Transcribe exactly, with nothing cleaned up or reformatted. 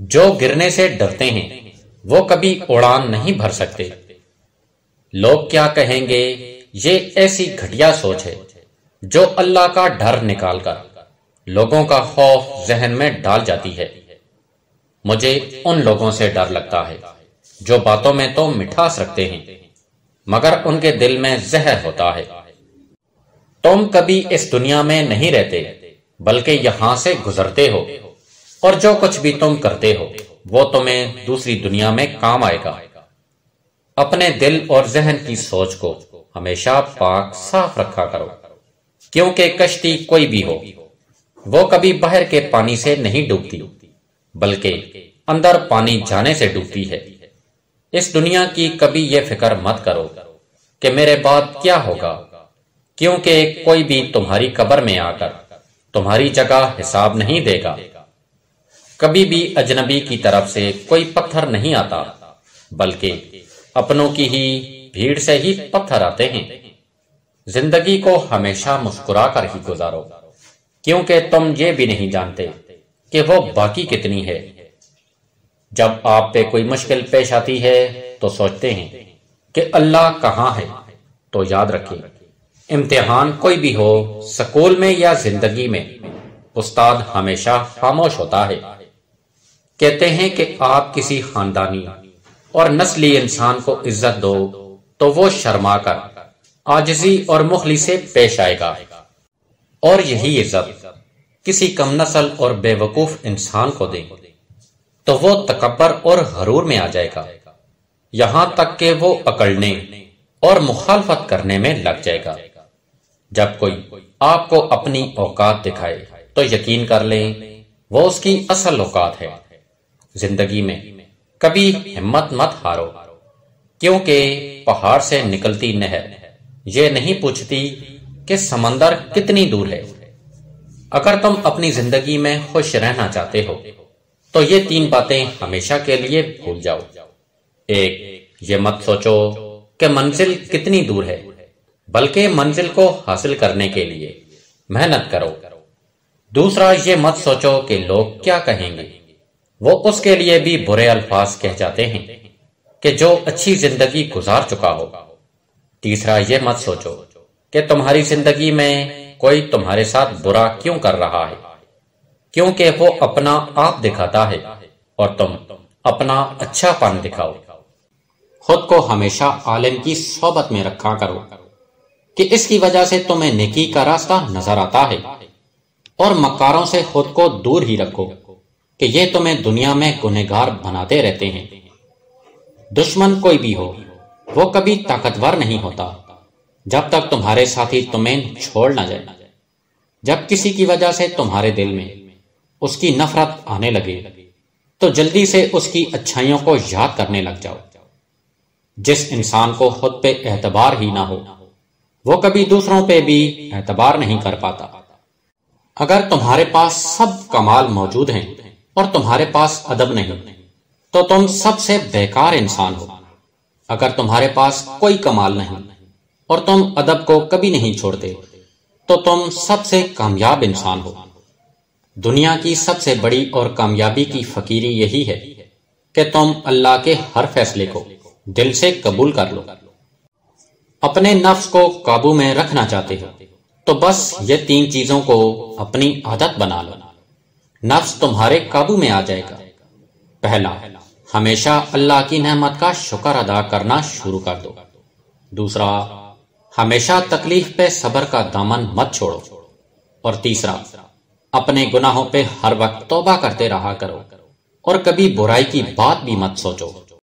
जो गिरने से डरते हैं वो कभी उड़ान नहीं भर सकते। लोग क्या कहेंगे, ये ऐसी घटिया सोच है जो अल्लाह का डर निकालकर लोगों का खौफ जहन में डाल जाती है। मुझे उन लोगों से डर लगता है जो बातों में तो मिठास रखते हैं मगर उनके दिल में जहर होता है। तुम कभी इस दुनिया में नहीं रहते बल्कि यहां से गुजरते हो, और जो कुछ भी तुम करते हो वो तुम्हें दूसरी दुनिया में काम आएगा। अपने दिल और जहन की सोच को हमेशा पाक साफ रखा करो, क्योंकि कश्ती कोई भी हो वो कभी बाहर के पानी से नहीं डूबती बल्कि अंदर पानी जाने से डूबती है। इस दुनिया की कभी ये फिक्र मत करो कि मेरे बाद क्या होगा, क्योंकि कोई भी तुम्हारी कब्र में आकर तुम्हारी जगह हिसाब नहीं देगा। कभी भी अजनबी की तरफ से कोई पत्थर नहीं आता बल्कि अपनों की ही भीड़ से ही पत्थर आते हैं। जिंदगी को हमेशा मुस्कुरा कर ही गुजारो, क्योंकि तुम ये भी नहीं जानते कि वो बाकी कितनी है। जब आप पे कोई मुश्किल पेश आती है तो सोचते हैं कि अल्लाह कहाँ है, तो याद रखें इम्तिहान कोई भी हो, स्कूल में या जिंदगी में, उस्ताद हमेशा खामोश होता है। कहते हैं कि आप किसी खानदानी और नस्ली इंसान को इज्जत दो तो वो शर्मा कर आजिजी और मुखली से पेश आएगा, और यही इज्जत किसी कम नस्ल और बेवकूफ इंसान को दें तो वो तकबर और ग़ुरूर में आ जाएगा, यहां तक कि वो अकड़ने और मुखालफत करने में लग जाएगा। जब कोई आपको अपनी औकात दिखाए तो यकीन कर लें वो उसकी असल औकात है। जिंदगी में कभी हिम्मत मत हारो, क्योंकि पहाड़ से निकलती नहर ये नहीं पूछती कि समंदर कितनी दूर है। अगर तुम अपनी जिंदगी में खुश रहना चाहते हो तो ये तीन बातें हमेशा के लिए भूल जाओ। एक, ये मत सोचो कि मंजिल कितनी दूर है, बल्कि मंजिल को हासिल करने के लिए मेहनत करो। दूसरा, ये मत सोचो कि लोग क्या कहेंगे, वो उसके लिए भी बुरे अल्फाज कह जाते हैं कि जो अच्छी जिंदगी गुजार चुका हो। तीसरा, ये मत सोचो कि तुम्हारी जिंदगी में कोई तुम्हारे साथ बुरा क्यों कर रहा है, क्योंकि वो अपना आप दिखाता है और तुम अपना अच्छापन दिखाओ। खुद को हमेशा आलिम की सोबत में रखा करो कि इसकी वजह से तुम्हें नेकी का रास्ता नजर आता है, और मकारों से खुद को दूर ही रखो कि ये तुम्हें दुनिया में गुनहगार बनाते रहते हैं। दुश्मन कोई भी हो वो कभी ताकतवर नहीं होता जब तक तुम्हारे साथी तुम्हें छोड़ ना जाए। जब किसी की वजह से तुम्हारे दिल में उसकी नफरत आने लगे तो जल्दी से उसकी अच्छाइयों को याद करने लग जाओ। जिस इंसान को खुद पे एतबार ही ना हो वो कभी दूसरों पे भी एतबार नहीं कर पाता। अगर तुम्हारे पास सब कमाल मौजूद हैं और तुम्हारे पास अदब नहीं तो तुम सबसे बेकार इंसान हो। अगर तुम्हारे पास कोई कमाल नहीं और तुम अदब को कभी नहीं छोड़ते तो तुम सबसे कामयाब इंसान हो। दुनिया की सबसे बड़ी और कामयाबी की फकीरी यही है कि तुम अल्लाह के हर फैसले को दिल से कबूल कर लो। अपने नफ्स को काबू में रखना चाहते हो तो बस ये तीन चीजों को अपनी आदत बना लो, नफ्स तुम्हारे काबू में आ जाएगा। पहला, हमेशा अल्लाह की नेमत का शुक्र अदा करना शुरू कर दो। दूसरा, हमेशा तकलीफ पे सब्र का दामन मत छोड़ो। और तीसरा, अपने गुनाहों पे हर वक्त तौबा करते रहा करो और कभी बुराई की बात भी मत सोचो।